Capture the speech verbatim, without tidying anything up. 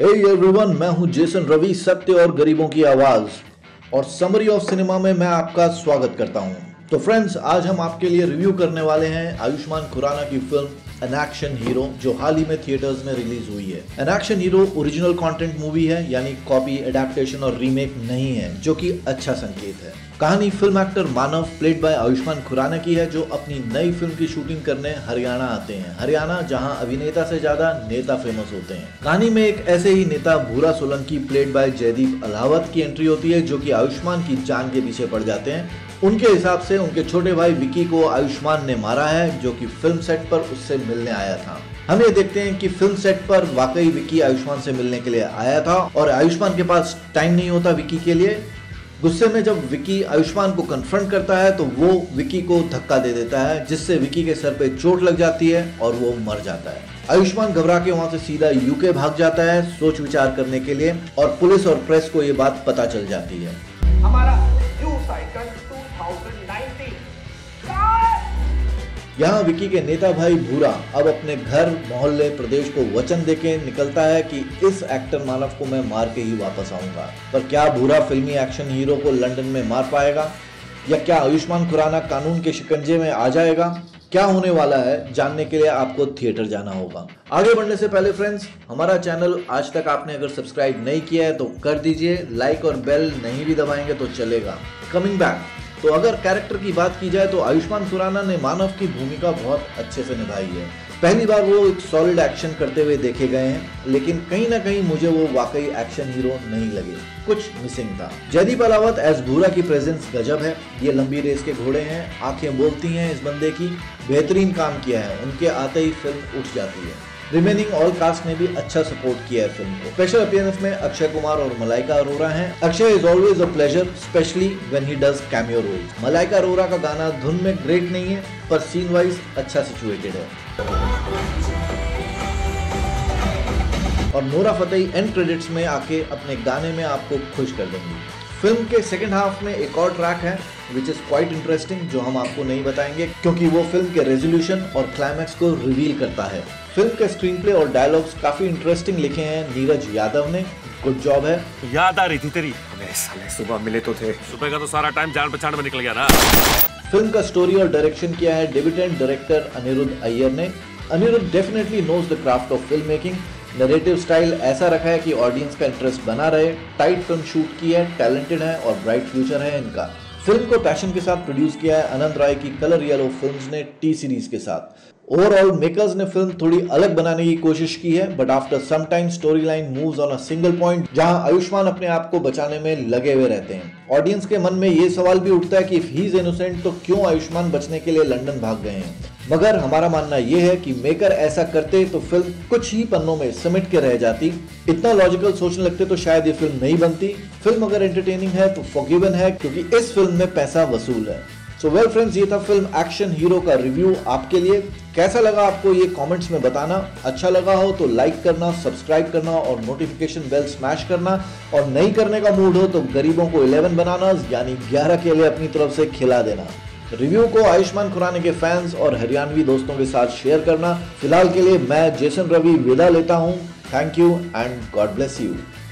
Hey everyone, मैं हूं Jason Ravi, सत्य और गरीबों की आवाज और समरी ऑफ सिनेमा में मैं आपका स्वागत करता हूं। तो फ्रेंड्स, आज हम आपके लिए रिव्यू करने वाले हैं आयुष्मान खुराना की फिल्म एन एक्शन हीरो, जो हाल ही में थिएटर्स में रिलीज हुई है। An action hero original content movie है, यानी कॉपी, एडेप्टेशन और रीमेक नहीं है, जो कि अच्छा संकेत है। कहानी film actor Manav played by Ayushmann Khurrana की है, जो अपनी नई फिल्म की शूटिंग करने हरियाणा आते हैं। हरियाणा, जहां अभिनेता से ज्यादा नेता फेमस होते हैं। कहानी में एक ऐसे ही नेता भूरा सोलंकी प्लेड बाय जयदीप अहलावत की एंट्री होती है, जो कि आयुष्मान की जान के पीछे पड़ जाते हैं। उनके हिसाब से उनके छोटे भाई विकी को आयुष्मान ने मारा है, जो कि फिल्म सेट पर उससे मिलने आया था। हम ये देखते हैं कि फिल्म सेट पर वाकई विकी आयुष्मान से मिलने के लिए आया था और आयुष्मान के पास टाइम नहीं होता विकी के लिए। गुस्से में जब विकी आयुष्मान को कन्फ्रंट करता है तो वो विकी को धक्का दे देता है, जिससे विकी के सर पे चोट लग जाती है और वो मर जाता है। आयुष्मान घबरा के वहां से सीधा यूके भाग जाता है सोच विचार करने के लिए, और पुलिस और प्रेस को ये बात पता चल जाती है। हमारा न्यू साइकिल दो हज़ार उन्नीस। यहाँ विकी के नेता भाई भूरा अब अपने घर, मोहल्ले, प्रदेश को वचन देके निकलता है कि इस एक्टर मानव को मैं मार के ही वापस आऊंगा। पर क्या भूरा फिल्मी एक्शन हीरो को लंदन में मार पाएगा, या क्या आयुष्मान खुराना कानून के शिकंजे में आ जाएगा? क्या होने वाला है, जानने के लिए आपको थिएटर जाना होगा। आगे बढ़ने से पहले फ्रेंड्स, हमारा चैनल आज तक आपने अगर सब्सक्राइब नहीं किया है तो कर दीजिए। लाइक और बेल नहीं भी दबाएंगे तो चलेगा। कमिंग बैक, तो अगर कैरेक्टर की बात की जाए तो आयुष्मान खुराना ने मानव की भूमिका बहुत अच्छे से निभाई है। पहली बार वो एक सॉलिड एक्शन करते हुए देखे गए हैं, लेकिन कहीं ना कहीं मुझे वो वाकई एक्शन हीरो नहीं लगे, कुछ मिसिंग था। जयदीप अहलावत एज भूरा की प्रेजेंस गजब है। ये लंबी रेस के घोड़े हैं, आंखें बोलती हैं, इस बंदे की बेहतरीन काम किया है। उनके आते ही फिल्म उठ जाती है। रिमेनिंग ऑल कास्ट ने भी अच्छा सपोर्ट किया है फिल्म को। स्पेशल अपीयरेंस में अक्षय कुमार और मलाइका अरोरा हैं। Akshay is always a pleasure, specially when he does cameo roles. Malaika Arora का गाना धुन में ग्रेट नहीं है, पर सीन वाइज अच्छा सिचुएटेड है। और नोरा फतेही एंड क्रेडिट्स में आके अपने गाने में आपको खुश कर देंगी। फिल्म के सेकेंड हाफ में एक और ट्रैक है विच इज क्वाइट इंटरेस्टिंग, जो हम आपको नहीं बताएंगे क्योंकि वो फिल्म के रेजोल्यूशन और क्लाइमैक्स को रिवील करता है। फिल्म के स्क्रीन प्ले और डायलॉग्स काफी इंटरेस्टिंग लिखे हैं नीरज यादव ने। गुड जॉब है। याद आ रही थी तेरी, साले सुबह मिले तो थे। सुबह का तो सारा टाइम जान पहचान में निकल गया ना। फिल्म का स्टोरी और डायरेक्शन किया है डेब्यूटेंट डायरेक्टर अनिरुद्ध अय्यर ने। Anirudh definitely knows the craft of film making. Narrative style ऐसा रखा है कि ऑडियंस का इंटरेस्ट बना रहे। टाइट फिल्म शूट की है, टैलेंटेड है और ब्राइट फ्यूचर है इनका। फिल्म को पैशन के साथ प्रोड्यूस किया है आनंद राय की कलर येलो फिल्म्स ने टी सीरीज के साथ। ओवरऑल मेकर्स ने फिल्म थोड़ी अलग बनाने की कोशिश की है, but after some time story line moves on a single point, जहां आयुष्मान अपने आप को बचाने में लगे हुए रहते हैं। ऑडियंस के मन में ये सवाल भी उठता है कि इफ ही इज इनोसेंट तो क्यों आयुष्मान बचने के लिए लंदन भाग गए हैं। मगर हमारा मानना यह है कि मेकर ऐसा करते तो फिल्म कुछ ही पन्नों में सिमट के रह जाती। इतना लॉजिकल सोचने लगते तो शायद ये फिल्म नहीं बनती। फिल्म अगर एंटरटेनिंग है तो फॉरगिवन है, क्योंकि इस फिल्म में पैसा वसूल है। सो वेल फ्रेंड्स, ये था फिल्म एक्शन हीरो का रिव्यू आपके लिए। कैसा लगा आपको ये कमेंट्स में बताना। अच्छा लगा हो तो लाइक करना, सब्सक्राइब करना और नोटिफिकेशन बेल स्मैश करना। और नहीं करने का मूड हो तो गरीबों को इलेवन बनाना, यानी ग्यारह के लिए अपनी तरफ से खिला देना। रिव्यू को आयुष्मान खुराना के फैंस और हरियाणवी दोस्तों के साथ शेयर करना। फिलहाल के लिए मैं जेसन रवि विदा लेता हूँ। Thank you and God bless you.